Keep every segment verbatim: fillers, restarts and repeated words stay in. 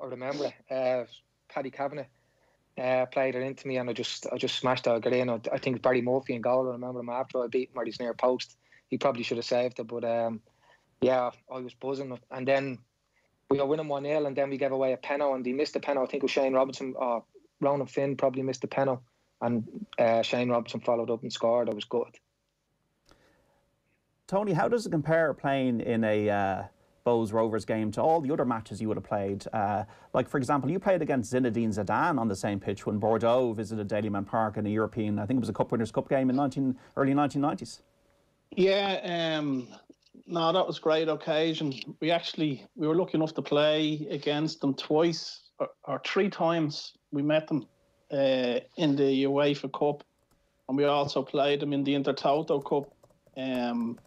I remember uh, Paddy Cavanagh uh, played it into me, and I just I just smashed that. I got in. I, I think Barry Murphy in goal. I remember him after I beat him, or he's near post. He probably should have saved it, but um, yeah, I was buzzing. And then we were winning one nil, and then we gave away a penalty, and he missed the penalty. I think it was Shane Robinson or Ronan Finn probably missed the penalty, and uh, Shane Robinson followed up and scored. I was gutted. Tony, how does it compare playing in a uh, Bohs Rovers game to all the other matches you would have played? Uh, like, for example, you played against Zinedine Zidane on the same pitch when Bordeaux visited Dalymount Park in a European, I think it was a Cup Winners' Cup game in nineteen, early nineteen nineties. Yeah, um, no, that was a great occasion. We actually, we were lucky enough to play against them twice or, or three times. We met them uh, in the UEFA Cup, and we also played them in the Intertoto Cup. Um,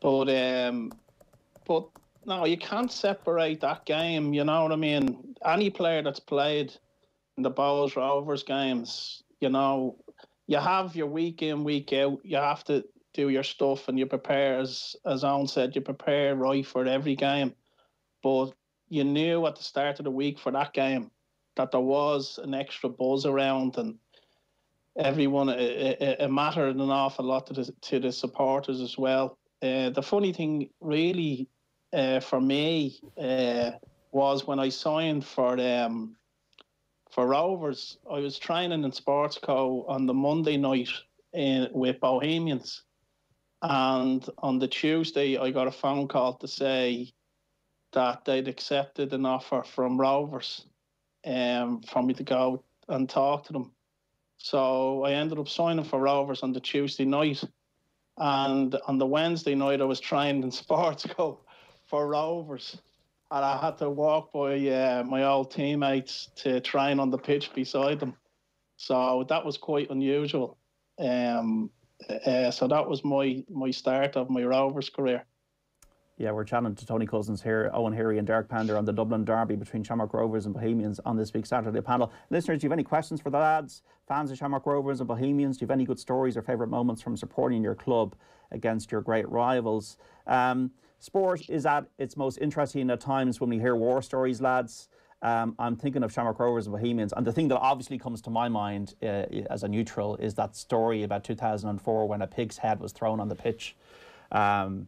But, um, but no, you can't separate that game, you know what I mean? Any player that's played in the Bohs Rovers games, you know, you have your week in, week out, you have to do your stuff and you prepare, as, as Owen said, you prepare right for every game. But you knew at the start of the week for that game that there was an extra buzz around, and everyone, it, it, it mattered an awful lot to the, to the supporters as well. Uh, the funny thing really uh, for me uh, was when I signed for um, for Rovers, I was training in Sportsco on the Monday night in, with Bohemians. And on the Tuesday, I got a phone call to say that they'd accepted an offer from Rovers um, for me to go and talk to them. So I ended up signing for Rovers on the Tuesday night. And on the Wednesday night, I was trained in Sportsco for Rovers, and I had to walk by uh, my old teammates to train on the pitch beside them. So that was quite unusual. Um, uh, so that was my my start of my Rovers career. Yeah, we're chatting to Tony Cousins here, Owen Heary and Derek Pender on the Dublin Derby between Shamrock Rovers and Bohemians on this week's Saturday panel. Listeners, do you have any questions for the lads? Fans of Shamrock Rovers and Bohemians, do you have any good stories or favourite moments from supporting your club against your great rivals? Um, sport is at its most interesting at times when we hear war stories, lads. Um, I'm thinking of Shamrock Rovers and Bohemians, and the thing that obviously comes to my mind uh, as a neutral is that story about two thousand four when a pig's head was thrown on the pitch. Um...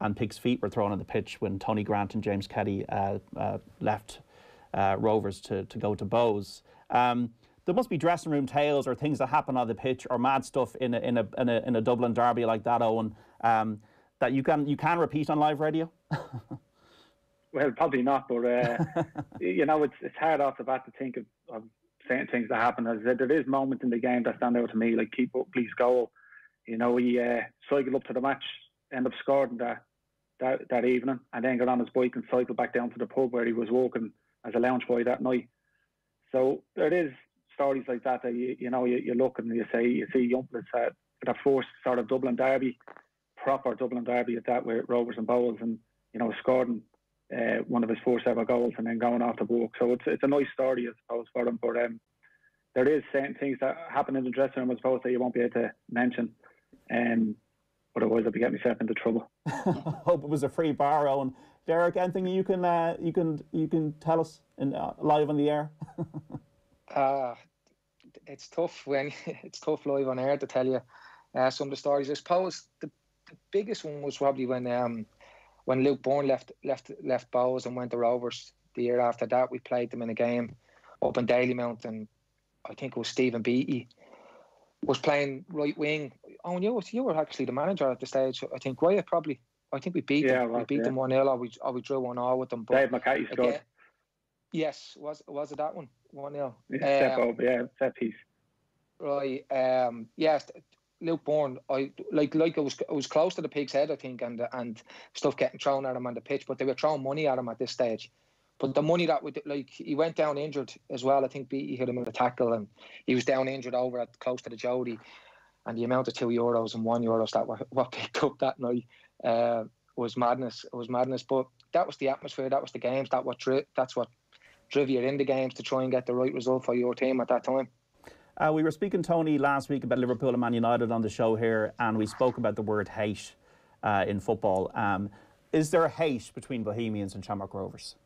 and pig's feet were thrown on the pitch when Tony Grant and James Kelly uh, uh, left uh, Rovers to, to go to Bohs. Um, there must be dressing room tales or things that happen on the pitch or mad stuff in a, in a, in a, in a Dublin derby like that, Owen, um, that you can, you can repeat on live radio? Well, probably not, but, uh, you know, it's, it's hard off the bat to think of, of certain things that happen. As I said, there is moments in the game that stand out to me, like keep up, please goal. You know, he uh, cycled up to the match, end up scoring that, that that evening, and then got on his bike and cycled back down to the pub where he was working as a lounge boy that night. So there is stories like that that you, you know you, you look and you say you see young lads that that first sort of Dublin derby, proper Dublin derby at that, with Rovers and Bohs, and you know scoring uh, one of his first ever goals and then going off the book. So it's it's a nice story, I suppose, for him. But um, there is certain things that happen in the dressing room, I suppose, that you won't be able to mention. Um, Otherwise, I'd be getting myself into trouble. Hope it was a free bar, Owen. Derek, anything you can uh, you can you can tell us in uh, live on the air? uh it's tough when it's tough live on air to tell you uh, some of the stories. I suppose the, the biggest one was probably when um when Luke Bourne left left left Bohs and went to Rovers. The year after that, we played them in a game up in Dalymount, and I think it was Stephen Beatty was playing right wing. Oh, you, you were actually the manager at the stage, I think. Were you probably? I think we beat yeah, them. Right, we beat yeah. them one nil, or we or we drew one all with them. But Dave McCarthy scored. Yes, was was it that one? One nil. Step um, up, yeah, set piece. Right. Um, yes, Luke Bourne. I like like I was I was close to the pig's head, I think, and and stuff getting thrown at him on the pitch, but they were throwing money at him at this stage. But the money that would, like, he went down injured as well. I think Beatty hit him with a tackle, and he was down injured over at close to the Jody. And the amount of two euros and one euros that were, were picked up that night uh, was madness. It was madness. But that was the atmosphere. That was the games. That what that's what drove you in the games to try and get the right result for your team at that time. Uh, we were speaking, Tony, last week about Liverpool and Man United on the show here, and we spoke about the word hate uh, in football. Um, is there a hate between Bohemians and Shamrock Rovers?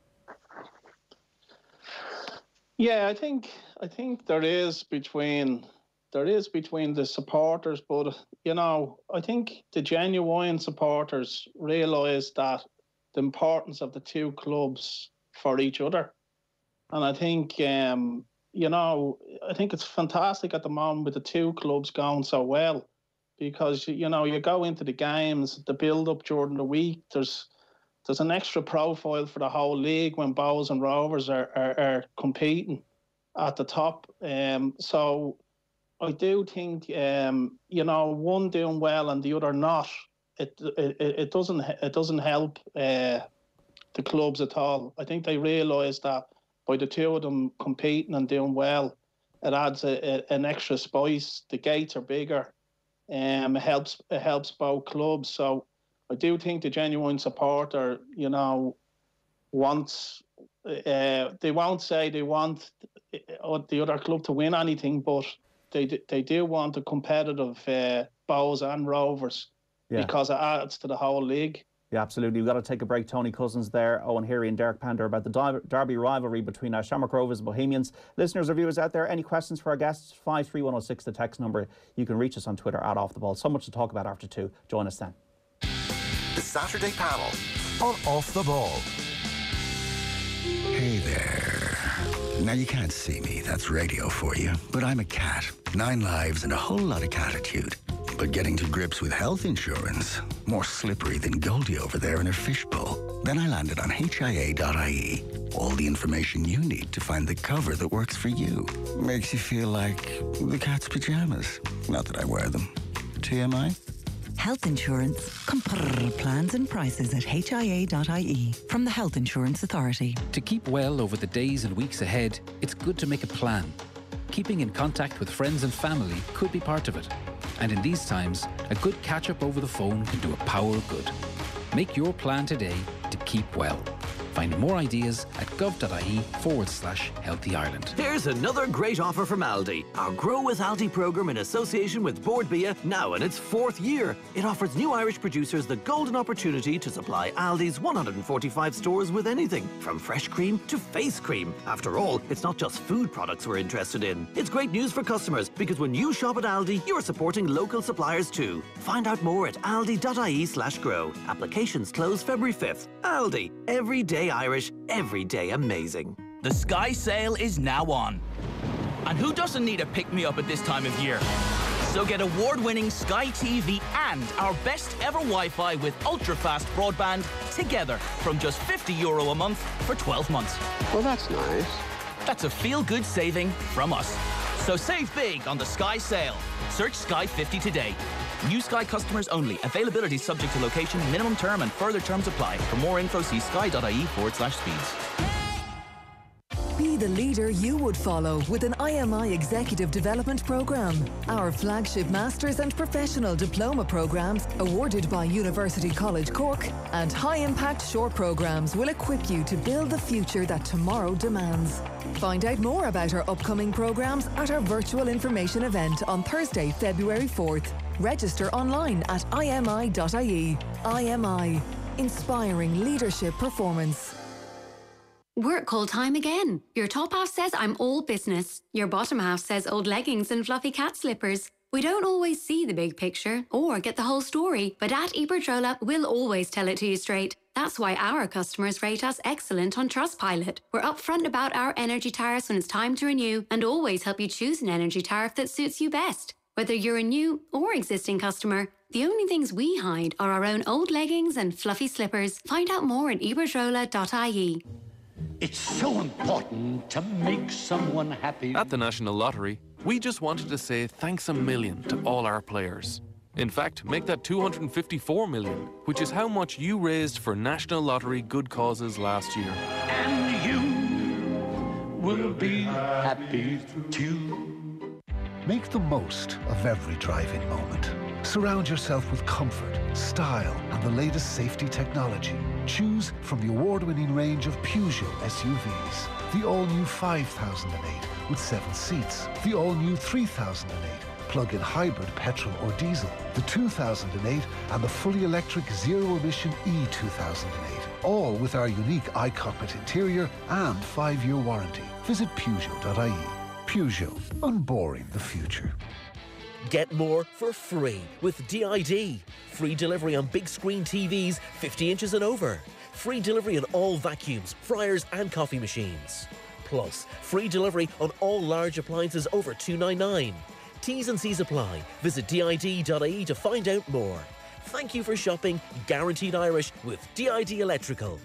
Yeah, I think I think there is between there is between the supporters, but you know, I think the genuine supporters realise that the importance of the two clubs for each other, and I think um, you know, I think it's fantastic at the moment with the two clubs going so well, because you know, you go into the games, the build up during the week, there's There's an extra profile for the whole league when Bohs and Rovers are, are, are competing at the top. Um, so I do think, um, you know, one doing well and the other not, it it, it doesn't it doesn't help uh, the clubs at all. I think they realise that by the two of them competing and doing well, it adds a, a, an extra spice. The gates are bigger. Um, it helps it helps both clubs. So I do think the genuine supporter, you know, wants, uh, they won't say they want the other club to win anything, but they they do want a competitive uh, Bohs and Rovers, yeah, because it adds to the whole league. Yeah, absolutely. We've got to take a break. Tony Cousins there, Owen Heary and Derek Pender about the derby rivalry between uh, Shamrock Rovers and Bohemians. Listeners or viewers out there, any questions for our guests? five three one oh six, the text number. You can reach us on Twitter at Off The Ball. So much to talk about after two. Join us then. The Saturday panel on Off The Ball. Hey there. Now you can't see me, that's radio for you, but I'm a cat. Nine lives and a whole lot of catitude. But getting to grips with health insurance, more slippery than Goldie over there in her fishbowl. Then I landed on H I A dot I E. All the information you need to find the cover that works for you. Makes you feel like the cat's pajamas. Not that I wear them. T M I? Health insurance. Compare plans and prices at H I A dot I E from the Health Insurance Authority. To keep well over the days and weeks ahead, it's good to make a plan. Keeping in contact with friends and family could be part of it. And in these times, a good catch-up over the phone can do a power of good. Make your plan today to keep well. Find more ideas at gov.ie forward slash Healthy Ireland. Here's another great offer from Aldi. Our Grow with Aldi programme in association with Bord Bia, now in its fourth year. It offers new Irish producers the golden opportunity to supply Aldi's one hundred forty-five stores with anything, from fresh cream to face cream. After all, it's not just food products we're interested in. It's great news for customers, because when you shop at Aldi, you're supporting local suppliers too. Find out more at aldi.ie slash grow. Applications close February fifth. Aldi. Every day Irish, every day amazing. The Sky Sale is now on. And who doesn't need a pick-me-up at this time of year? So get award-winning Sky T V and our best ever Wi-Fi with ultra-fast broadband together from just fifty euro a month for twelve months. Well, that's nice. That's a feel-good saving from us. So save big on the Sky Sale. Search Sky fifty today. New Sky customers only. Availability subject to location, minimum term and further terms apply. For more info, see sky.ie forward slash speeds. Be the leader you would follow with an I M I Executive Development Programme. Our flagship Masters and Professional Diploma Programmes awarded by University College Cork and high-impact short programmes will equip you to build the future that tomorrow demands. Find out more about our upcoming programmes at our virtual information event on Thursday, February fourth. Register online at I M I dot I E. I M I. Inspiring leadership performance. Work call time again. Your top half says I'm all business. Your bottom half says old leggings and fluffy cat slippers. We don't always see the big picture or get the whole story, but at Iberdrola, we'll always tell it to you straight. That's why our customers rate us excellent on Trustpilot. We're upfront about our energy tariffs when it's time to renew and always help you choose an energy tariff that suits you best, whether you're a new or existing customer. The only things we hide are our own old leggings and fluffy slippers. Find out more at iberdrola dot I E. It's so important to make someone happy. At the National Lottery, we just wanted to say thanks a million to all our players. In fact, make that two hundred fifty-four million, which is how much you raised for National Lottery good causes last year. And you will be happy too. Make the most of every drive-in moment. Surround yourself with comfort, style, and the latest safety technology. Choose from the award-winning range of Peugeot S U Vs. The all-new five thousand eight with seven seats. The all-new three thousand eight plug-in hybrid petrol or diesel, the two thousand eight and the fully electric zero-emission E two thousand eight, all with our unique iCockpit interior and five-year warranty. Visit Peugeot dot I E. Peugeot, unboring the future. Get more for free with D I D. Free delivery on big screen T Vs fifty inches and over. Free delivery on all vacuums, fryers and coffee machines. Plus, free delivery on all large appliances over two ninety-nine. T's and C's apply. Visit D I D dot I E to find out more. Thank you for shopping Guaranteed Irish with D I D Electrical.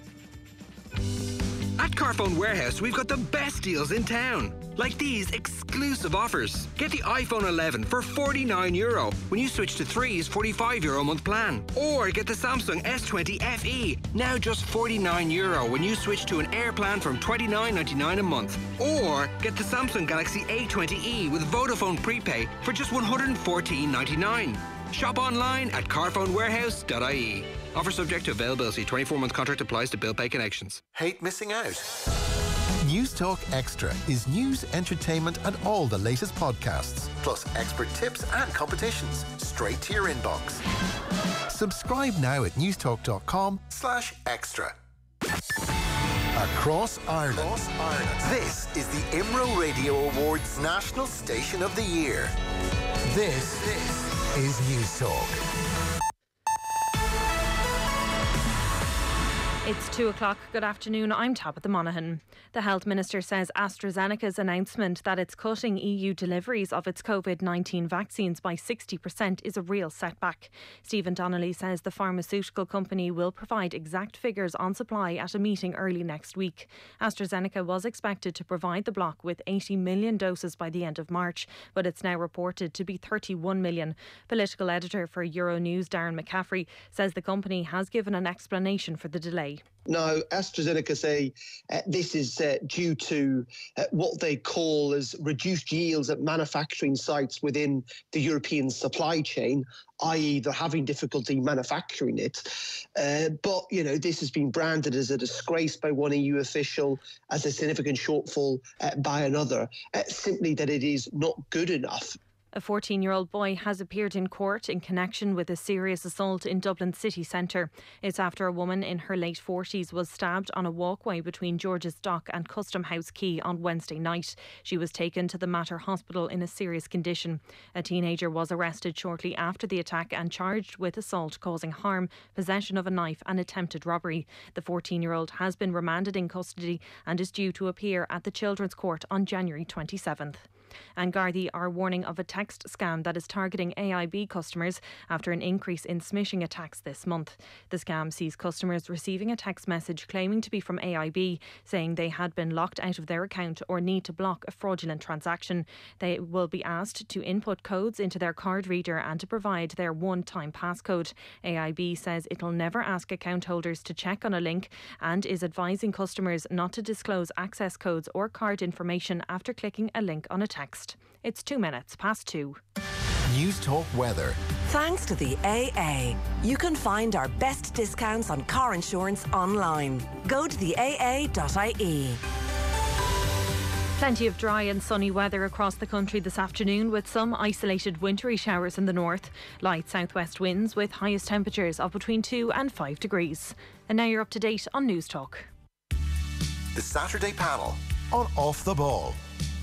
At Carphone Warehouse, we've got the best deals in town. Like these exclusive offers. Get the iPhone eleven for forty-nine euro when you switch to three's forty-five euro a month plan. Or get the Samsung S twenty F E, now just forty-nine euro when you switch to an Air plan from twenty-nine ninety-nine a month. Or get the Samsung Galaxy A twenty E with Vodafone prepay for just one hundred fourteen ninety-nine. Shop online at carphone warehouse dot I E. Offer subject to availability. twenty-four month contract applies to bill pay connections. Hate missing out. News Talk Extra is news, entertainment and all the latest podcasts, plus expert tips and competitions straight to your inbox. Subscribe now at newstalk dot com slash extra. Across Ireland. Across Ireland. This is the I M R O Radio Awards National Station of the Year. This, this is News Talk. It's two o'clock. Good afternoon. I'm Tabitha Monaghan. The Health Minister says AstraZeneca's announcement that it's cutting E U deliveries of its COVID nineteen vaccines by sixty percent is a real setback. Stephen Donnelly says the pharmaceutical company will provide exact figures on supply at a meeting early next week. AstraZeneca was expected to provide the bloc with eighty million doses by the end of March, but it's now reported to be thirty-one million. Political editor for Euronews, Darren McCaffrey, says the company has given an explanation for the delay. No, AstraZeneca say uh, this is uh, due to uh, what they call as reduced yields at manufacturing sites within the European supply chain, that is they're having difficulty manufacturing it. Uh, but, you know, this has been branded as a disgrace by one E U official, as a significant shortfall uh, by another, uh, simply that it is not good enough. A fourteen-year-old boy has appeared in court in connection with a serious assault in Dublin city centre. It's after a woman in her late forties was stabbed on a walkway between George's Dock and Custom House Quay on Wednesday night. She was taken to the Mater Hospital in a serious condition. A teenager was arrested shortly after the attack and charged with assault causing harm, possession of a knife and attempted robbery. The fourteen-year-old has been remanded in custody and is due to appear at the Children's Court on January twenty-seventh. And Gardaí are warning of a text scam that is targeting A I B customers after an increase in smishing attacks this month. The scam sees customers receiving a text message claiming to be from A I B, saying they had been locked out of their account or need to block a fraudulent transaction. They will be asked to input codes into their card reader and to provide their one-time passcode. A I B says it'll never ask account holders to check on a link and is advising customers not to disclose access codes or card information after clicking a link on a text. It's two minutes past two. News Talk Weather. Thanks to the A A. You can find our best discounts on car insurance online. Go to the A A dot I E. Plenty of dry and sunny weather across the country this afternoon, with some isolated wintry showers in the north. Light southwest winds with highest temperatures of between two and five degrees. And now you're up to date on News Talk. The Saturday panel on Off The Ball.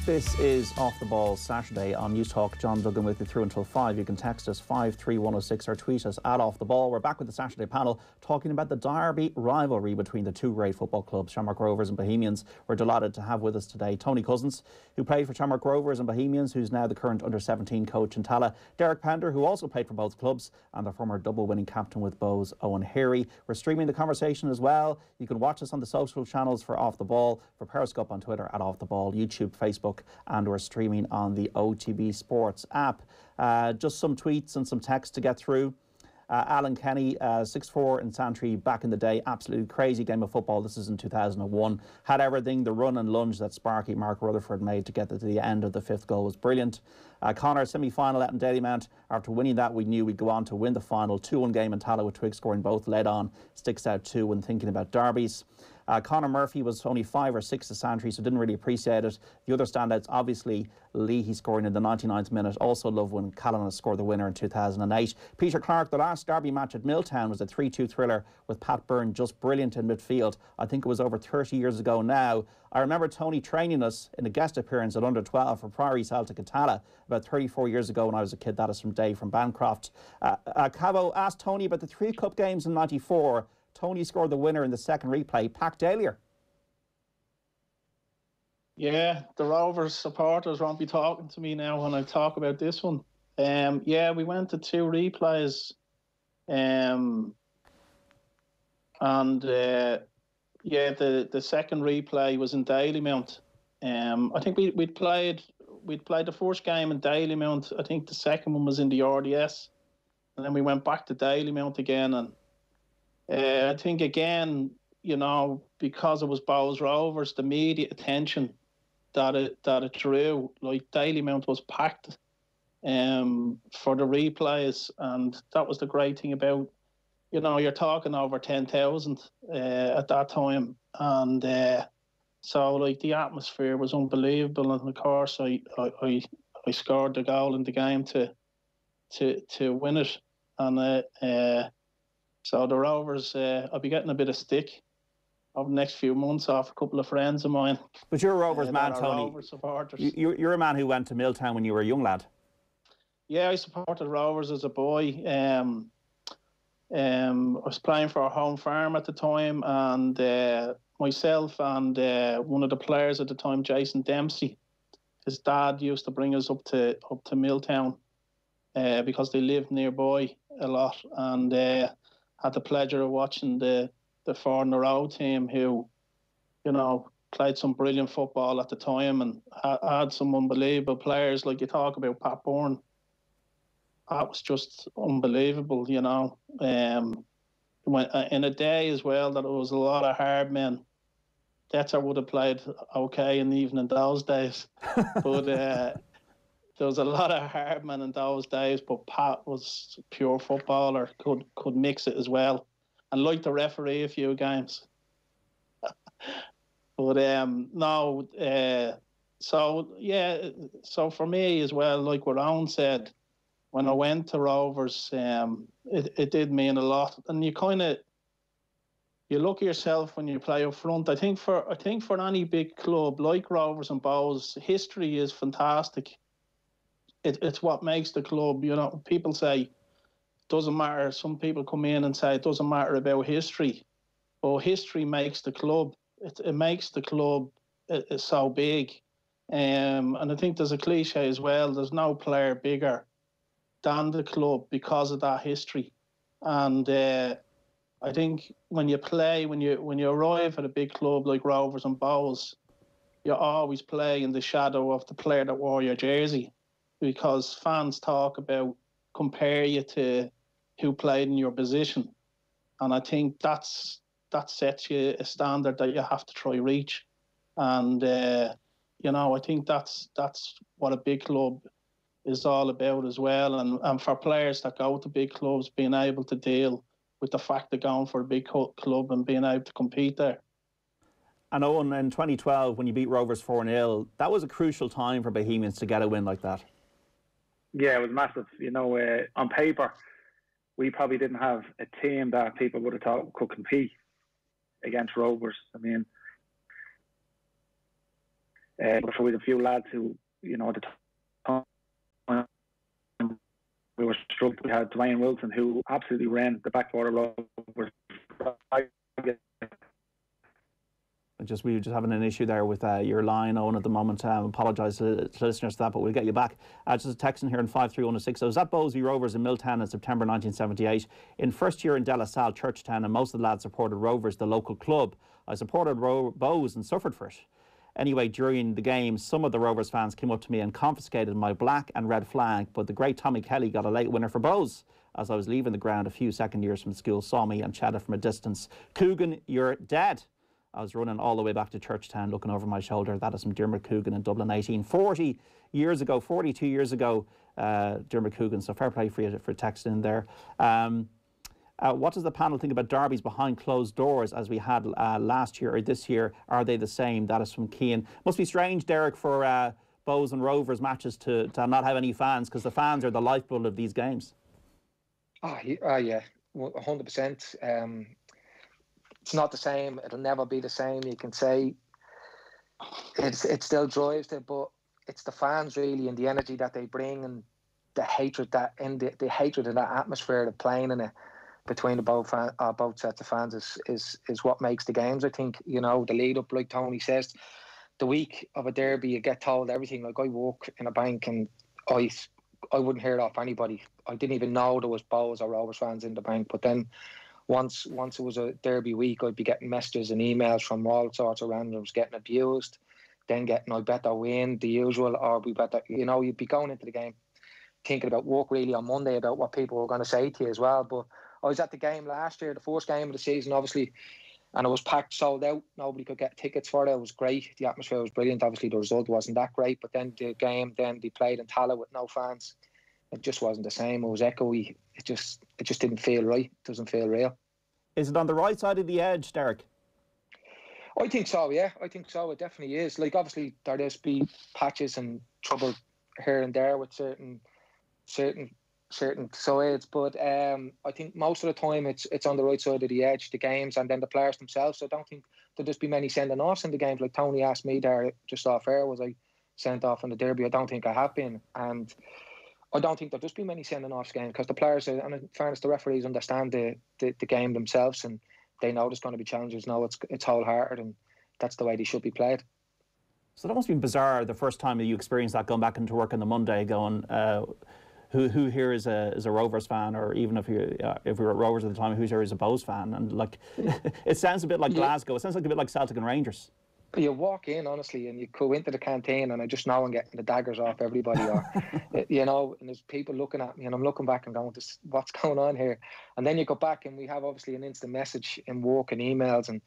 This is Off The Ball Saturday on News Talk. John Duggan with you through until five. You can text us five three one oh six or tweet us at Off The Ball. We're back with the Saturday panel talking about the Derby rivalry between the two great football clubs, Shamrock Rovers and Bohemians. We're delighted to have with us today Tony Cousins, who played for Shamrock Rovers and Bohemians, who's now the current under seventeen coach in Tala. Derek Pender, who also played for both clubs, and the former double winning captain with Bo's, Owen Heary. We're streaming the conversation as well. You can watch us on the social channels for Off The Ball, for Periscope on Twitter at Off The Ball, YouTube, Facebook, and we're streaming on the O T B Sports app. Uh, just some tweets and some text to get through. Uh, Alan Kenny, uh, six four in Santry back in the day. Absolutely crazy game of football. This is in two thousand one. Had everything. The run and lunge that Sparky Mark Rutherford made to get to the end of the fifth goal was brilliant. Uh, Connor, semi-final out in Dalymount. After winning that, we knew we'd go on to win the final. two one game in Tala with Twig scoring both. Led on. Sticks out too when thinking about derbies. Uh, Conor Murphy was only five or six to Santry, so didn't really appreciate it. The other standouts, obviously, Leahy scoring in the ninety-ninth minute. Also loved when Callan scored the winner in two thousand eight. Peter Clarke, the last derby match at Milltown was a three two thriller with Pat Byrne just brilliant in midfield. I think it was over thirty years ago now. I remember Tony training us in a guest appearance at under twelve for Priory Celtic and Tala about thirty-four years ago when I was a kid. That is from Dave from Bancroft. Uh, uh, Cavo asked Tony about the three cup games in ninety-four. Tony scored the winner in the second replay. Packed Dahlier. Yeah, the Rovers supporters won't be talking to me now when I talk about this one. Um, yeah, we went to two replays. Um, and uh, yeah, the, the second replay was in Dalymount. Um, I think we we'd played we'd played the first game in Dalymount. I think the second one was in the R D S, and then we went back to Dalymount again. And uh, I think again, you know, because it was Bowes Rovers, the media attention that it that it drew, like Dalymount was packed um, for the replays, and that was the great thing about, you know, you're talking over ten thousand uh, at that time, and. Uh, So, like, the atmosphere was unbelievable, and of course, I, I, I scored the goal in the game to, to, to win it, and uh, uh, so the Rovers, uh, I'll be getting a bit of stick over the next few months off a couple of friends of mine. But you're a Rovers uh, man, Tony. Rovers supporters. You, you're a man who went to Milltown when you were a young lad. Yeah, I supported Rovers as a boy. Um, um, I was playing for our home farm at the time, and. Uh, Myself and uh, one of the players at the time, Jason Dempsey, his dad used to bring us up to up to Milltown uh, because they lived nearby a lot, and uh, had the pleasure of watching the the four in a row team who, you know, played some brilliant football at the time and had, had some unbelievable players. Like you talk about Pat Byrne, that was just unbelievable, you know. Um, when, in a day as well that it was a lot of hard men. Detzer would have played okay, and even in those days, but uh, there was a lot of hard men in those days. But Pat was a pure footballer, could could mix it as well, and liked to referee a few games. but um, no, uh, so yeah, so for me as well, like what Owen said, when I went to Rovers, um, it it did mean a lot. And you kind of. You look at yourself when you play up front. I think for I think for any big club like Rovers and Bowes, history is fantastic. It, it's what makes the club. You know, people say it doesn't matter. Some people come in and say it doesn't matter about history, but history makes the club. It it makes the club uh, so big, um, and I think there's a cliche as well. There's no player bigger than the club because of that history, and. Uh, I think when you play, when you when you arrive at a big club like Rovers and Bowes, you always play in the shadow of the player that wore your jersey, because fans talk about compare you to who played in your position, and I think that's that sets you a standard that you have to try reach, and uh, you know I think that's that's what a big club is all about as well, and and for players that go to big clubs, being able to deal. With the fact of going for a big club and being able to compete there. And Owen, in twenty twelve, when you beat Rovers four nil, that was a crucial time for Bohemians to get a win like that. Yeah, it was massive. You know, uh, on paper, we probably didn't have a team that people would have thought could compete against Rovers. I mean, uh, before we had a few lads who, you know, at the time, we were struck. We had Dwayne Wilson, who absolutely ran the backwater Rovers. Just we were just having an issue there with uh, your line, Owen, at the moment. I um, apologise to, to listeners for that, but we'll get you back. Uh, just a text in here in five three one oh six. I was at Bowes v Rovers in Milltown in September nineteen seventy-eight. In first year in De La Salle, Churchtown, and most of the lads supported Rovers, the local club. I supported Ro Bowes and suffered for it. Anyway, during the game, some of the Rovers fans came up to me and confiscated my black and red flag, but the great Tommy Kelly got a late winner for Bowes. As I was leaving the ground, a few second years from school saw me and chatted from a distance. Coogan, you're dead. I was running all the way back to Churchtown, looking over my shoulder. That is from Dermot Coogan in Dublin, eighteen forty years ago, forty-two years ago, uh, Dermot Coogan. So fair play for you for texting in there. Um, Uh, what does the panel think about derbies behind closed doors as we had uh, last year or this year? Are they the same? That is from Keane. Must be strange, Derek, for uh, Bohs and Rovers matches to, to not have any fans, because the fans are the lifeblood of these games. Oh, uh, yeah, one hundred percent. Um, it's not the same. It'll never be the same. You can say it's, it still drives it, but it's the fans really and the energy that they bring and the hatred that in the, the hatred of that atmosphere of playing in it between the both fan, uh, both sets of fans is, is is what makes the games. I think, you know, the lead up, like Tony says, the week of a derby you get told everything. Like I walk in a bank and I I wouldn't hear it off anybody. I didn't even know there was Bohs or Rovers fans in the bank. But then once once it was a derby week, I'd be getting messages and emails from all sorts of randoms getting abused, then getting I better win the usual, or we better, you know, you'd be going into the game thinking about work really on Monday about what people were going to say to you as well. But I was at the game last year, the first game of the season, obviously, and it was packed, sold out. Nobody could get tickets for it. It was great. The atmosphere was brilliant. Obviously, the result wasn't that great. But then the game, then they played in Tala with no fans. It just wasn't the same. It was echoey. It just, it just didn't feel right. It doesn't feel real. Is it on the right side of the edge, Derek? I think so, yeah. I think so. It definitely is. Like, obviously, there just be patches and trouble here and there with certain, certain. certain sides, but um, I think most of the time it's it's on the right side of the edge, the games, and then the players themselves. So I don't think there'll just be many sending offs in the games. Like Tony asked me there just off air, was I sent off in the derby? I don't think I have been, and I don't think there'll just be many sending offs games, because the players are, and in fairness the referees understand the, the, the game themselves, and they know there's going to be challenges. No, it's it's wholehearted, and that's the way they should be played. So that must have been bizarre the first time that you experienced that, going back into work on the Monday going, uh, Who who here is a is a Rovers fan, or even if you uh, if we were at Rovers at the time, who's here is a Bohs fan? And like, it sounds a bit like yeah. Glasgow. It sounds like a bit like Celtic and Rangers. You walk in honestly, and you go into the canteen, and I just know I'm getting the daggers off everybody, or you know, and there's people looking at me, and I'm looking back and going, this, what's going on here? And then you go back, and we have obviously an instant message in walk and emails, and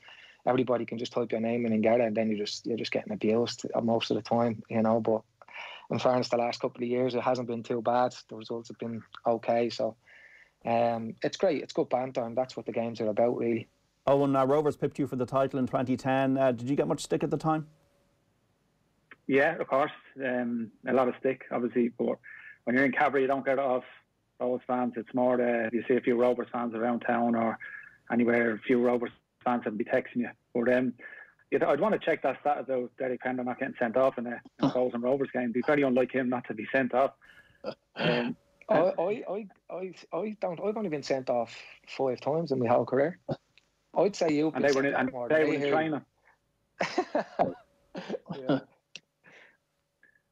everybody can just type your name in and get it, and then you just you're just getting abused most of the time, you know, but. In fairness, the last couple of years, it hasn't been too bad. The results have been okay. So um, it's great. It's good banter, and that's what the games are about, really. Owen, uh, Rovers pipped you for the title in twenty ten. Uh, did you get much stick at the time? Yeah, of course. Um, a lot of stick, obviously. But when you're in Cabaret, you don't get it off Rovers fans. It's more uh, you see a few Rovers fans around town or anywhere, a few Rovers fans would be texting you. But um I'd want to check that stat about Derek Pender not getting sent off in a Bohs and Rovers game. It'd be very unlike him not to be sent off. Um, I, I, I, I don't. I've only been sent off five times in my whole career. I'd say you. And they were in, and more, they were in China. Yeah.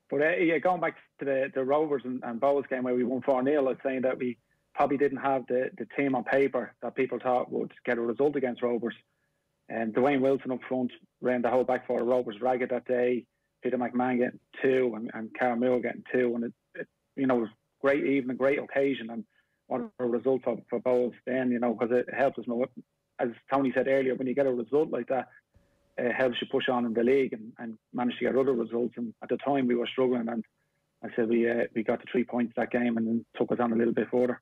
But uh, yeah, going back to the, the Rovers and, and Bohs game where we won four nil, I'd say that we probably didn't have the, the team on paper that people thought would get a result against Rovers. And um, Dwayne Wilson up front ran the whole back four of Rovers ragged that day. Peter McMahon getting two and, and Cara Muir getting two. And, it, it, you know, it was a great evening, great occasion. And what a result for, for Bohs then, you know, because it helps us know, as Tony said earlier, when you get a result like that, it helps you push on in the league and, and manage to get other results. And at the time, we were struggling. And I said we uh, we got the three points that game and then took us on a little bit further.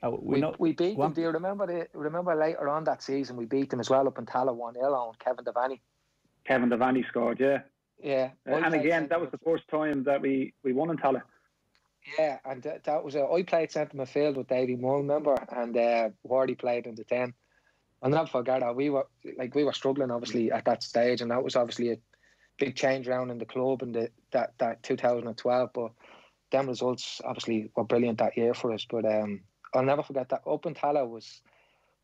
Oh, we, we, we beat what? them. Do you remember the, remember later on that season we beat them as well up in Tala one nil on Kevin Devaney. Kevin Devaney scored, yeah. Yeah. Uh, and again, that was the first time that we, we won in Tala. Yeah, and that, that was... A, I played centre midfield with David Moore, remember? And uh, Wardy played in the ten. And I'll not forget that. We were, like, we were struggling, obviously, at that stage, and that was obviously a big change around in the club in the, that, that two thousand twelve. But them results, obviously, were brilliant that year for us. But... um. I'll never forget that. Open Tala was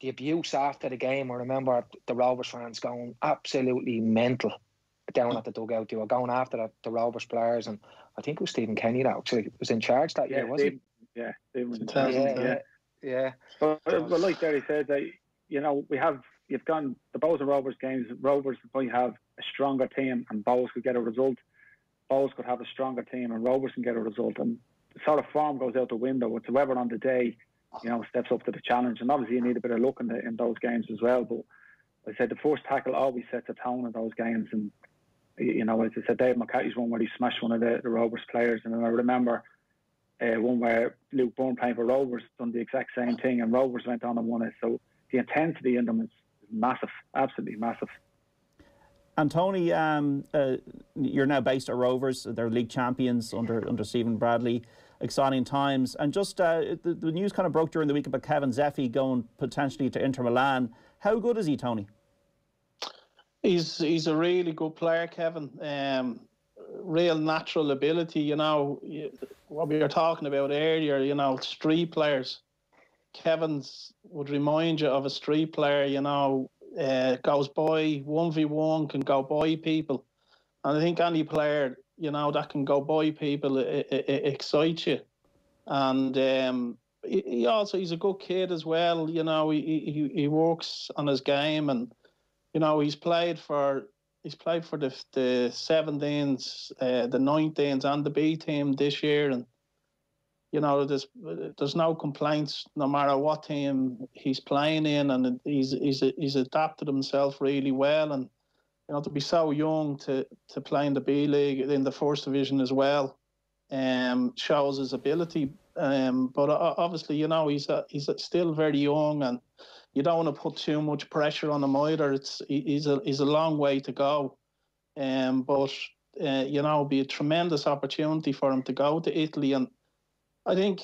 the abuse after the game. I remember the Rovers fans going absolutely mental down at the dugout. They were going after the, the Rovers players, and I think it was Stephen Kenny that actually was in charge that yeah, year, wasn't he? Yeah, Stephen was in charge. Yeah, yeah. yeah. But, but like Derek said, that you know we have you've gone the Bohs and Rovers games. Rovers might have a stronger team, and Bohs could get a result. Bohs could have a stronger team, and Rovers can get a result. And sort of form goes out the window. Whatsoever on the day. You know, steps up to the challenge, and obviously you need a bit of luck in, the, in those games as well. But like I said, the first tackle always sets a tone in those games, and you know, as I said, Dave McCarthy's one where he smashed one of the, the Rovers players, and I remember uh, one where Luke Bourne playing for Rovers done the exact same thing, and Rovers went on and won it. So the intensity in them is massive, absolutely massive. And Tony, um, uh, you're now based at Rovers. They're league champions under under Stephen Bradley. Exciting times. And just uh, the, the news kind of broke during the week about Kevin Zefi going potentially to Inter Milan. How good is he, Tony? He's he's a really good player, Kevin. Um, real natural ability. You know what we were talking about earlier. You know, street players. Kevin's would remind you of a street player. You know. Uh, goes by one v one, can go by people, and I think any player you know that can go by people it, it, it excites you. And um, he, he also he's a good kid as well. You know he, he he works on his game, and you know he's played for he's played for the the seventeens, uh, the nineteens, and the B team this year, and you know, there's there's no complaints no matter what team he's playing in, and he's he's he's adapted himself really well. And you know, to be so young to to play in the B League in the first division as well, um, shows his ability. Um, but obviously, you know, he's a, he's still very young, and you don't want to put too much pressure on him either. It's he's a he's a long way to go, um, but uh, you know, it'll be a tremendous opportunity for him to go to Italy. And I think,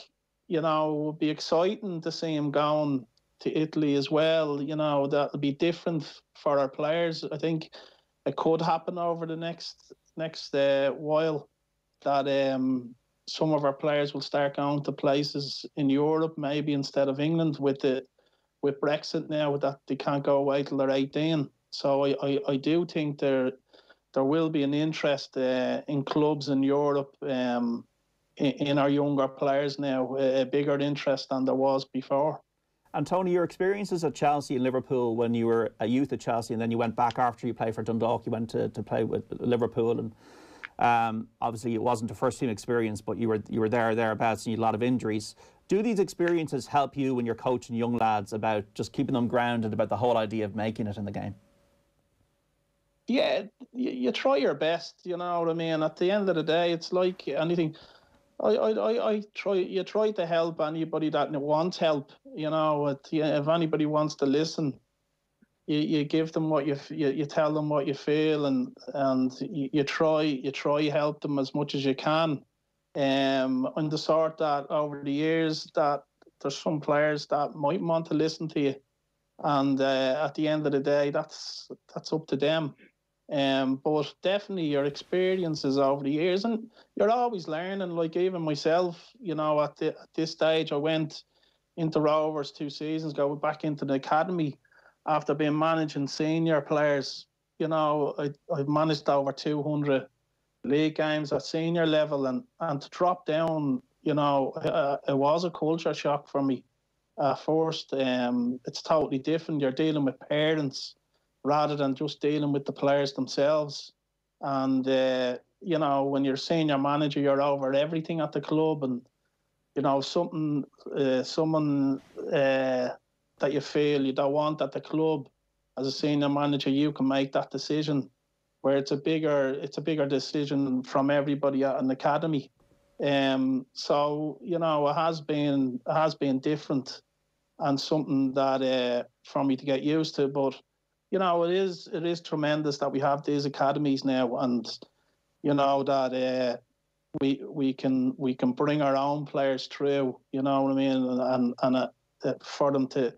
you know, it would be exciting to see him going to Italy as well. You know, that'll be different for our players. I think it could happen over the next next uh, while that um, some of our players will start going to places in Europe, maybe instead of England, with the with Brexit now, that they can't go away till they're eighteen. So I, I, I do think there there will be an interest uh, in clubs in Europe. Um, in our younger players now, a bigger interest than there was before. And Tony, your experiences at Chelsea and Liverpool when you were a youth at Chelsea, and then you went back after you played for Dundalk, you went to, to play with Liverpool, and um, obviously it wasn't a first team experience, but you were you were there thereabouts, and you had a lot of injuries. Do these experiences help you when you're coaching young lads about just keeping them grounded about the whole idea of making it in the game? Yeah, you, you try your best, you know what I mean? At the end of the day, it's like anything. I, I, I try. You try to help anybody that wants help. You know, if anybody wants to listen, you, you give them what you, you you tell them what you feel, and and you, you try you try help them as much as you can. Um, and the sort that over the years that there's some players that might want to listen to you, and uh, at the end of the day, that's that's up to them. Um, but definitely your experiences over the years, and you're always learning. Like even myself, you know, at, the, at this stage, I went into Rovers two seasons ago, back into the academy after being managing senior players. You know, I, I've managed over two hundred league games at senior level, and, and to drop down, you know, uh, it was a culture shock for me at first. Um, it's totally different. You're dealing with parents rather than just dealing with the players themselves. And, uh, you know, when you're senior manager, you're over everything at the club. And, you know, something, uh, someone uh, that you feel you don't want at the club, as a senior manager, you can make that decision, where it's a bigger it's a bigger decision from everybody at an academy. Um, so, you know, it has been, it has been different, and something that uh, for me to get used to. But, you know, it is it is tremendous that we have these academies now, and you know that uh, we we can we can bring our own players through. You know what I mean, and and uh, for them to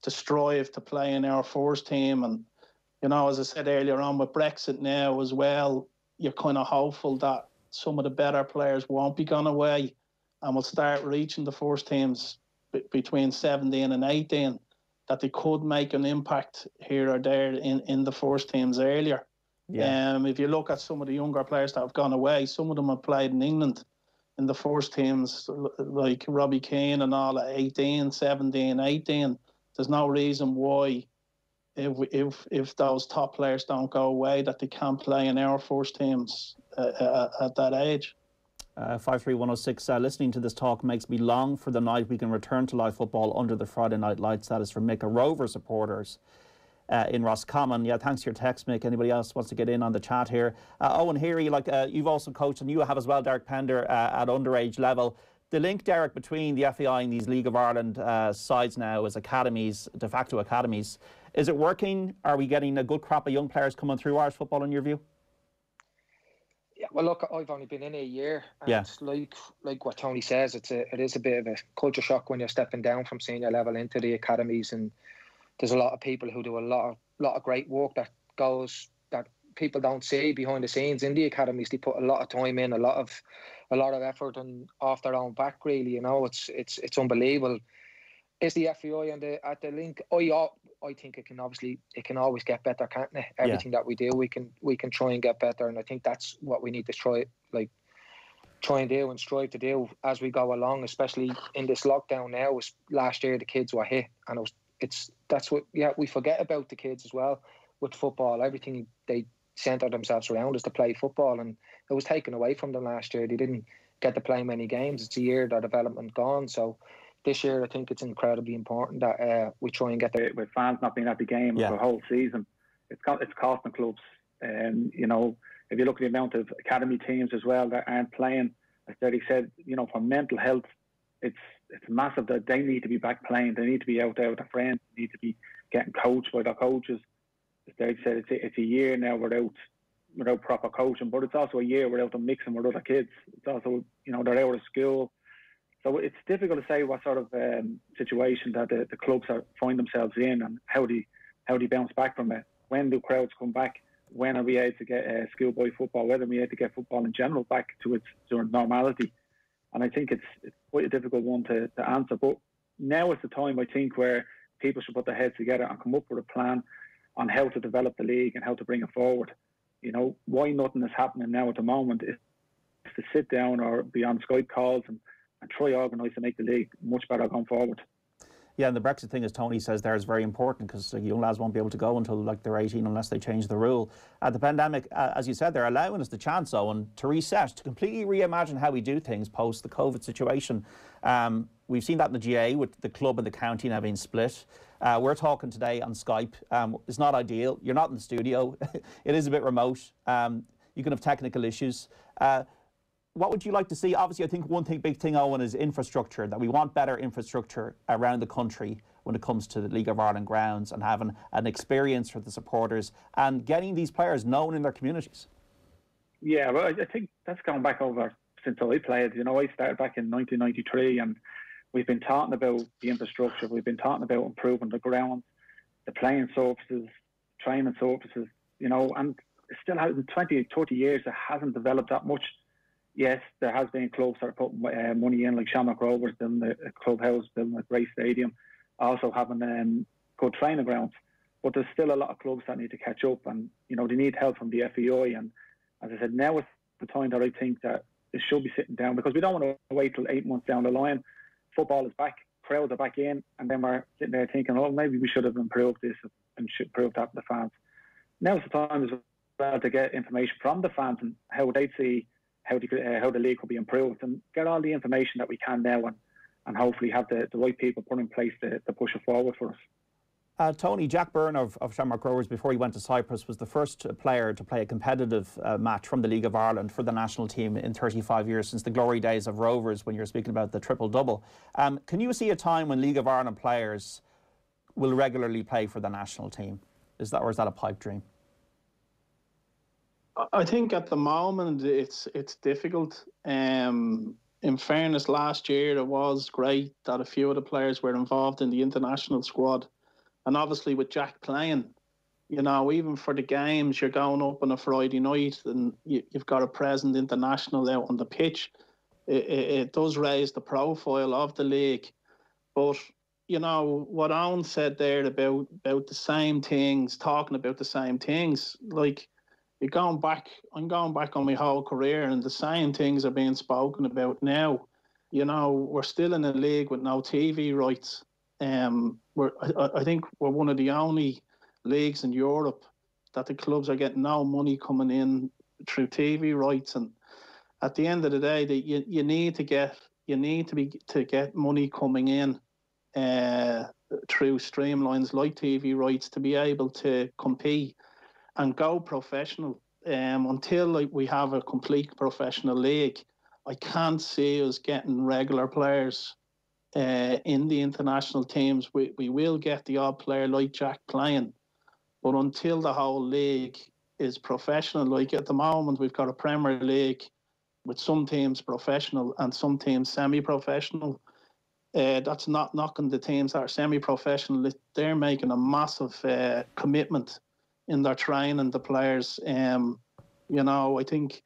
to strive to play in our first team. And you know, as I said earlier on, with Brexit now as well, you're kind of hopeful that some of the better players won't be gone away, and will start reaching the first teams b- between seventeen and eighteen. That they could make an impact here or there in, in the first teams earlier. Yeah. Um, if you look at some of the younger players that have gone away, some of them have played in England in the first teams, like Robbie Keane and all at eighteen, seventeen, eighteen. There's no reason why, if if if those top players don't go away, that they can't play in our first teams uh, at that age. Uh, five three one oh six, uh, listening to this talk makes me long for the night we can return to live football under the Friday night lights. That is from Mick, a Rover supporters uh, in Roscommon. Yeah, thanks for your text, Mick. Anybody else wants to get in on the chat here? Uh, Owen Heary, like uh, you've also coached, and you have as well, Derek Pender, uh, at underage level. the link, Derek, between the F A I and these League of Ireland uh, sides now as academies, de facto academies, is it working? Are we getting a good crop of young players coming through Irish football, in your view? Yeah, well, look, I've only been in a year. And yeah. like, like what Tony says, it's a, it is a bit of a culture shock when you're stepping down from senior level into the academies, and there's a lot of people who do a lot of, lot of great work that goes, that people don't see behind the scenes in the academies. They put a lot of time in, a lot of a lot of effort, and off their own back, really. You know, it's it's it's unbelievable. Is the F A I and the at the link? I I think it can obviously it can always get better, can't it? Everything yeah. that we do, we can we can try and get better, and I think that's what we need to try like try and do and strive to do as we go along, especially in this lockdown now. Was last year the kids were hit, and it was it's that's what yeah we forget about the kids as well with football. Everything they centre themselves around is to play football, and it was taken away from them last year. They didn't get to play many games. It's a year their development gone. So this year, I think it's incredibly important that uh, we try and get there. With fans not being at the game yeah. for the whole season, it's it's costing clubs. Um, you know, if you look at the amount of academy teams as well that aren't playing, as Derek said, you know, for mental health, it's it's massive that they need to be back playing. They need to be out there with their friends. They need to be getting coached by their coaches. As Derek said, it's a, it's a year now without without proper coaching, but it's also a year without them mixing with other kids. It's also, you know, they're out of school. So it's difficult to say what sort of um, situation that the, the clubs are find themselves in, and how do how do you bounce back from it? When do crowds come back? When are we able to get uh, schoolboy football? Whether we able to get football in general back to its sort of normality? And I think it's, it's quite a difficult one to, to answer. But now is the time, I think, where people should put their heads together and come up with a plan on how to develop the league and how to bring it forward. You know, why nothing is happening now at the moment is to sit down or be on Skype calls and. And try organise to make the league much better going forward. Yeah, and the Brexit thing, as Tony says there, is very important, because young lads won't be able to go until like they're eighteen unless they change the rule. Uh, the pandemic, uh, as you said, they're allowing us the chance, Owen, to reset, to completely reimagine how we do things post the COVID situation. Um, we've seen that in the G A A with the club and the county now being split. Uh, we're talking today on Skype. Um, it's not ideal. You're not in the studio. It is a bit remote. Um, you can have technical issues. Uh, What would you like to see? Obviously, I think one thing, big thing, Owen, is infrastructure, that we want better infrastructure around the country when it comes to the League of Ireland grounds, and having an experience for the supporters and getting these players known in their communities. Yeah, well, I think that's gone back over since I played. You know, I started back in nineteen ninety-three, and we've been talking about the infrastructure. We've been talking about improving the grounds, the playing surfaces, training surfaces, you know, and it still hasn't, twenty, thirty years, it hasn't developed that much. Yes, there has been clubs that are putting uh, money in, like Shamrock Rovers, building a clubhouse, building a great stadium, also having um, good training grounds. But there's still a lot of clubs that need to catch up, and you know they need help from the F A I. And as I said, now is the time that I think that it should be sitting down, because we don't want to wait till eight months down the line. Football is back, crowds are back in, and then we're sitting there thinking, oh, maybe we should have improved this and should improve that for the fans. Now is the time as well to get information from the fans and how they see. How the, uh, how the league could be improved, and get all the information that we can now, and, and hopefully have the, the right people put in place to, to push it forward for us. Uh, Tony, Jack Byrne of, of Shamrock Rovers, before he went to Cyprus, was the first player to play a competitive uh, match from the League of Ireland for the national team in thirty-five years, since the glory days of Rovers, when you're speaking about the triple-double. Um, can you see a time when League of Ireland players will regularly play for the national team? Is that, or is that a pipe dream? I think at the moment it's it's difficult. Um, in fairness, last year it was great that a few of the players were involved in the international squad, and obviously with Jack playing, you know, even for the games, you're going up on a Friday night and you, you've got a present international out on the pitch. It, it, it does raise the profile of the league, but you know what Owen said there about about the same things, talking about the same things, like. You're going back, I'm going back on my whole career, and the same things are being spoken about now. You know, we're still in a league with no T V rights. Um, we're, I, I think we're one of the only leagues in Europe that the clubs are getting no money coming in through T V rights. And at the end of the day, that you you need to get you need to be to get money coming in uh, through streamlines like T V rights to be able to compete and go professional. Um, until like we have a complete professional league, I can't see us getting regular players uh, in the international teams. We we will get the odd player like Jack Klein, but until the whole league is professional, like at the moment we've got a Premier League with some teams professional and some teams semi-professional. Uh, that's not knocking the teams that are semi-professional. They're making a massive uh, commitment in their training, the players. Um, you know, I think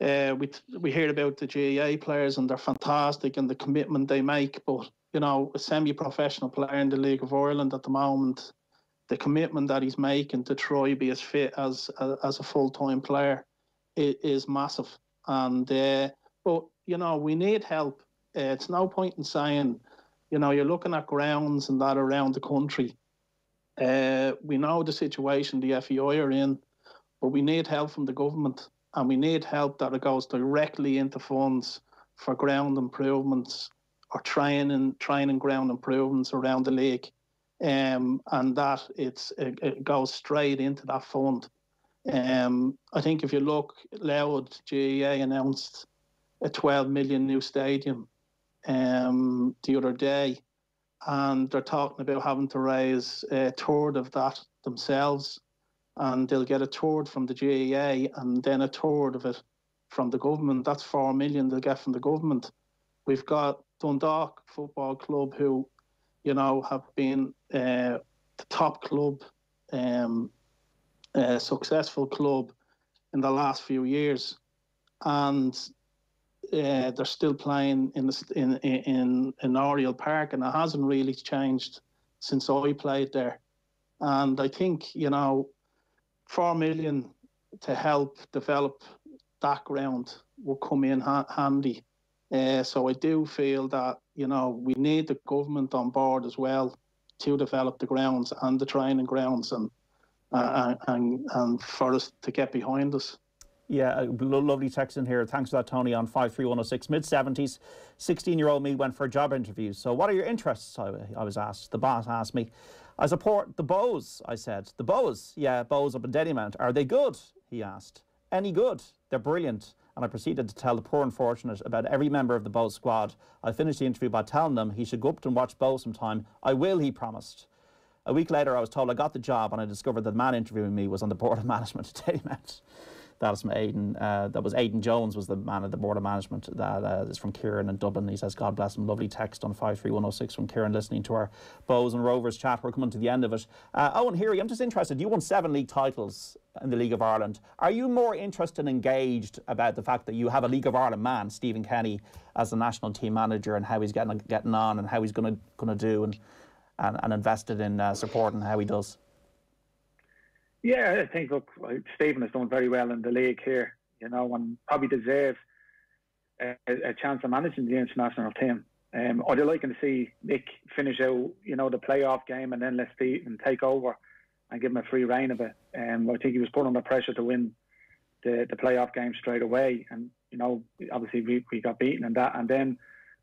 uh, we we hear about the G A A players and they're fantastic and the commitment they make. But, you know, a semi-professional player in the League of Ireland at the moment, the commitment that he's making to try be as fit as as a full-time player is massive. And uh, but, you know, we need help. Uh, it's no point in saying, you know, you're looking at grounds and that around the country. Uh, we know the situation the F E I are in, but we need help from the government, and we need help that it goes directly into funds for ground improvements or training, training ground improvements around the league, um, and that it's it, it goes straight into that fund. Um, I think if you look, Loud G A A announced a twelve million new stadium um, the other day, and they're talking about having to raise a third of that themselves, and they'll get a third from the G A A and then a third of it from the government. That's four million they'll get from the government. We've got Dundalk Football Club, who, you know, have been uh, the top club, um, uh, successful club in the last few years, and Uh, they're still playing in, the, in in in Oriel Park, and it hasn't really changed since I played there. And I think, you know, four million to help develop that ground will come in ha- handy. Uh, so I do feel that, you know, we need the government on board as well to develop the grounds and the training grounds, and uh, and and for us to get behind us. Yeah, a lovely text in here. Thanks for that, Tony, on five three one oh six. Mid-seventies, sixteen-year-old me went for a job interview. So what are your interests, I, I was asked. The boss asked me. I support the Bows, I said. The Bows? Yeah, Bows up in Dalymount. Are they good? He asked. Any good? They're brilliant. And I proceeded to tell the poor unfortunate about every member of the Bows squad. I finished the interview by telling them he should go up and watch Bows sometime. I will, he promised. A week later, I was told I got the job, and I discovered that the man interviewing me was on the board of management at Dalymount. That was from Aidan. Uh, that was Aidan Jones, was the man at the board of management. That uh, is from Kieran in Dublin. He says, "God bless him." Lovely text on five three one zero six from Kieran, listening to our Bows and Rovers chat. We're coming to the end of it. Uh, Owen Heary, I'm just interested. You won seven league titles in the League of Ireland. Are you more interested and engaged about the fact that you have a League of Ireland man, Stephen Kenny, as the national team manager, and how he's getting getting on, and how he's going to going to do, and and, and invested in uh, supporting how he does? Yeah, I think, look, Stephen has done very well in the league here, you know, and probably deserves a, a chance of managing the international team. Um, I'd like to see Nick finish out, you know, the playoff game, and then let Stephen take over and give him a free rein of it. Um, I think he was put under pressure to win the, the playoff game straight away, and, you know, obviously we, we got beaten in that, and then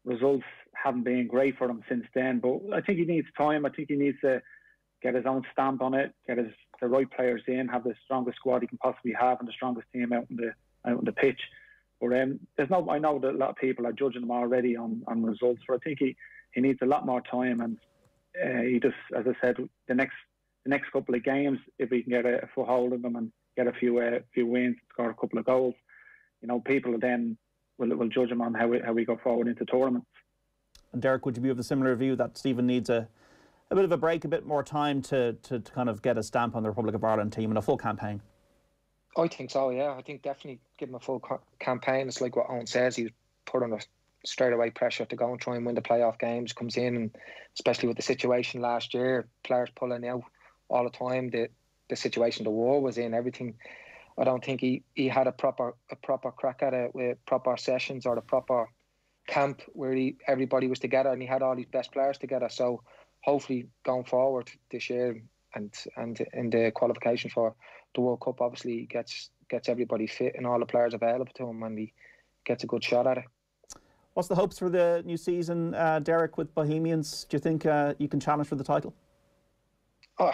results haven't been great for him since then. But I think he needs time. I think he needs to get his own stamp on it, get his the right players in, have the strongest squad he can possibly have, and the strongest team out on the out on the pitch. But um, there's no. I know that a lot of people are judging him already on, on results, but I think he, he needs a lot more time. And uh, he just, as I said, the next the next couple of games, if we can get a, a foothold of him and get a few uh, few wins, score a couple of goals, you know, people then will will judge him on how we, how we go forward into tournaments. And Derek, would you be of the similar view that Stephen needs a A bit of a break, a bit more time to, to, to kind of get a stamp on the Republic of Ireland team and a full campaign? I think so, yeah. I think definitely give him a full co- campaign. It's like what Owen says, he was put under straight away pressure to go and try and win the playoff games, comes in, and especially with the situation last year, players pulling out all the time, the, the situation the war was in, everything. I don't think he, he had a proper a proper crack at it with proper sessions or a proper camp where he, everybody was together and he had all his best players together. So hopefully going forward this year and and in the qualification for the World Cup, obviously gets gets everybody fit and all the players available to him, and he gets a good shot at it. What's the hopes for the new season, uh, Derek, with Bohemians? Do you think uh, you can challenge for the title? Oh,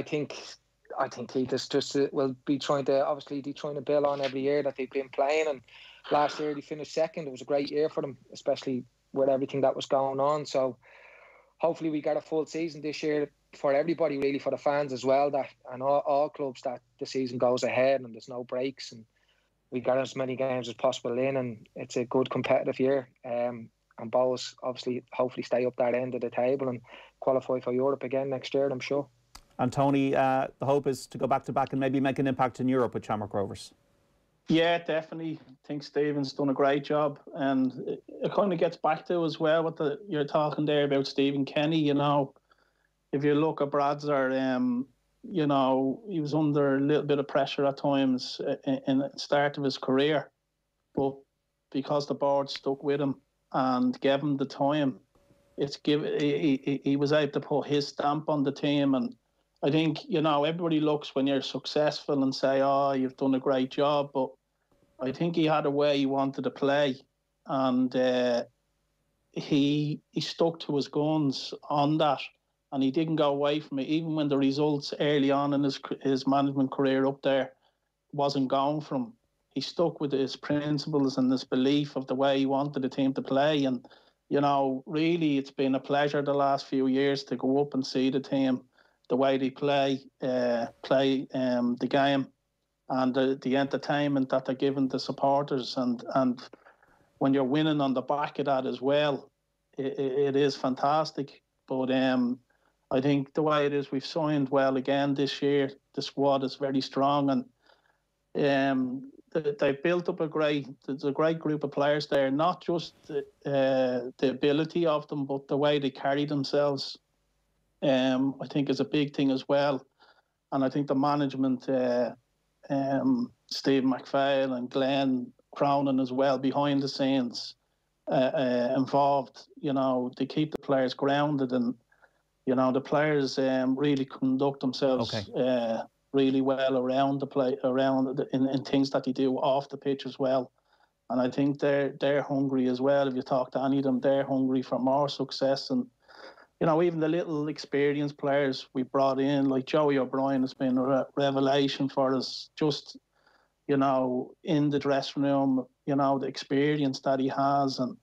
I think I think Keith is just uh, will be trying to obviously be trying to build on every year that they've been playing. And last year they finished second. It was a great year for them, especially with everything that was going on. So hopefully we get a full season this year for everybody, really, for the fans as well, that and all, all clubs, that the season goes ahead and there's no breaks and we get as many games as possible in, and it's a good competitive year. Um, and Bohs obviously hopefully stay up that end of the table and qualify for Europe again next year, I'm sure. And Tony, uh, the hope is to go back to back and maybe make an impact in Europe with Shamrock Rovers. Yeah, definitely. I think Stephen's done a great job, and it, it kind of gets back to as well what the, you're talking there about Stephen Kenny. You know, if you look at Bradzer, um, you know, he was under a little bit of pressure at times in, in the start of his career, but because the board stuck with him and gave him the time, it's give he, he, he was able to put his stamp on the team. And I think, you know, everybody looks when you're successful and say, oh, you've done a great job. But I think he had a way he wanted to play. And uh, he he stuck to his guns on that. And he didn't go away from it, even when the results early on in his his management career up there wasn't going from him. He stuck with his principles and his belief of the way he wanted the team to play. And, you know, really, it's been a pleasure the last few years to go up and see the team, the way they play, uh, play um, the game, and the, the entertainment that they're giving the supporters. And, and when you're winning on the back of that as well, it, it is fantastic. But um, I think the way it is, we've signed well again this year. The squad is very strong, and um, they've they built up a great, there's a great group of players there, not just the, uh, the ability of them, but the way they carry themselves. Um, I think is a big thing as well. And I think the management, uh, um, Steve McPhail and Glenn Cronin as well, behind the scenes, uh, uh, involved, you know, to keep the players grounded. And, you know, the players um, really conduct themselves okay. uh, really well around the play, around the, in, in things that they do off the pitch as well. And I think they're, they're hungry as well. If you talk to any of them, they're hungry for more success. And you know, even the little experienced players we brought in, like Joey O'Brien, has been a re revelation for us. Just, you know, in the dressing room, you know, the experience that he has, and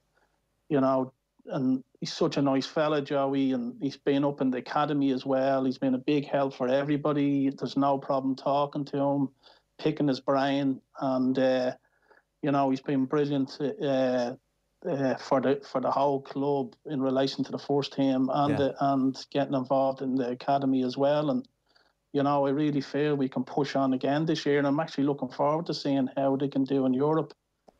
you know, and he's such a nice fella, Joey, and he's been up in the academy as well. He's been a big help for everybody. There's no problem talking to him, picking his brain, and uh, you know, he's been brilliant. Uh, Uh, for the for the whole club in relation to the first team and yeah. the, and getting involved in the academy as well. And you know, I really feel we can push on again this year, and I'm actually looking forward to seeing how they can do in Europe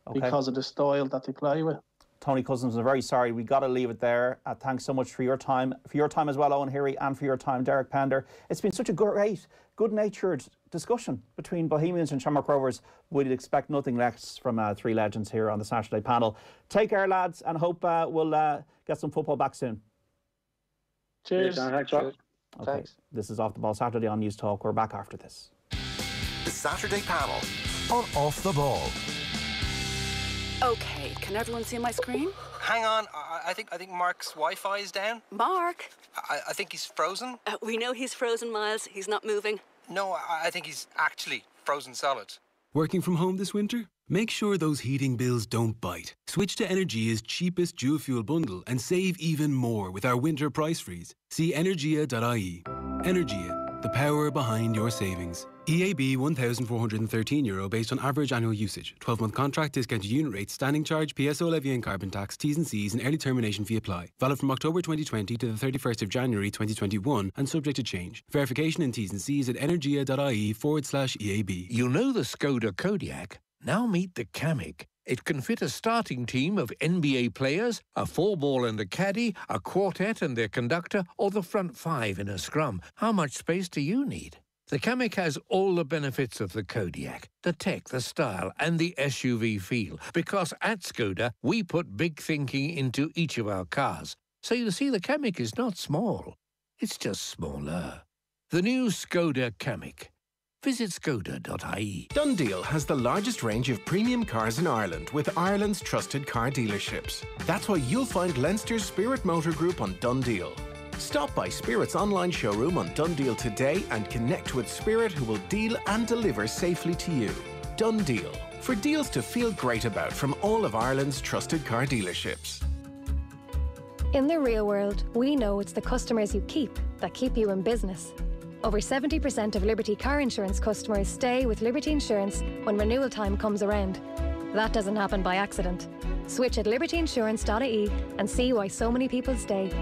okay. because of the style that they play with. Tony Cousins, I'm very sorry we got to leave it there. Uh, thanks so much for your time, for your time as well, Owen Heary, and for your time, Derek Pender. It's been such a great, good-natured discussion between Bohemians and Shamrock Rovers. We'd expect nothing less from uh, three legends here on the Saturday panel. Take care, lads, and hope uh, we'll uh, get some football back soon. Cheers. Thanks, Rob. Okay. Thanks. This is Off The Ball Saturday on News Talk. We're back after this. The Saturday panel on Off The Ball. Okay, can everyone see my screen? Hang on, I, I think I think Mark's Wi-Fi is down. Mark? I, I think he's frozen. Uh, we know he's frozen, Miles. He's not moving. No, I think he's actually frozen solid. Working from home this winter? Make sure those heating bills don't bite. Switch to Energia's cheapest dual fuel bundle and save even more with our winter price freeze. See energia dot I E. Energia, the power behind your savings. E A B one thousand four hundred thirteen euro based on average annual usage. twelve month contract, discounted unit rates, standing charge, P S O levy and carbon tax, T's and C's, and early termination fee apply. Valid from October twenty twenty to the thirty-first of January twenty twenty-one and subject to change. Verification and T's and C's at energia dot I E forward slash E A B. You know the Skoda Kodiaq? Now meet the Kamiq. It can fit a starting team of N B A players, a four ball and a caddy, a quartet and their conductor, or the front five in a scrum. How much space do you need? The Kamiq has all the benefits of the Kodiaq, the tech, the style, and the S U V feel, because at Skoda, we put big thinking into each of our cars. So you see, the Kamiq is not small, it's just smaller. The new Skoda Kamiq. Visit skoda dot I E. Dundeal has the largest range of premium cars in Ireland with Ireland's trusted car dealerships. That's why you'll find Leinster's Spirit Motor Group on Dundeal. Stop by Spirit's online showroom on Dundeal today and connect with Spirit, who will deal and deliver safely to you. Dundeal, for deals to feel great about from all of Ireland's trusted car dealerships. In the real world, we know it's the customers you keep that keep you in business. Over seventy percent of Liberty car insurance customers stay with Liberty Insurance when renewal time comes around. That doesn't happen by accident. Switch at liberty insurance dot I E and see why so many people stay.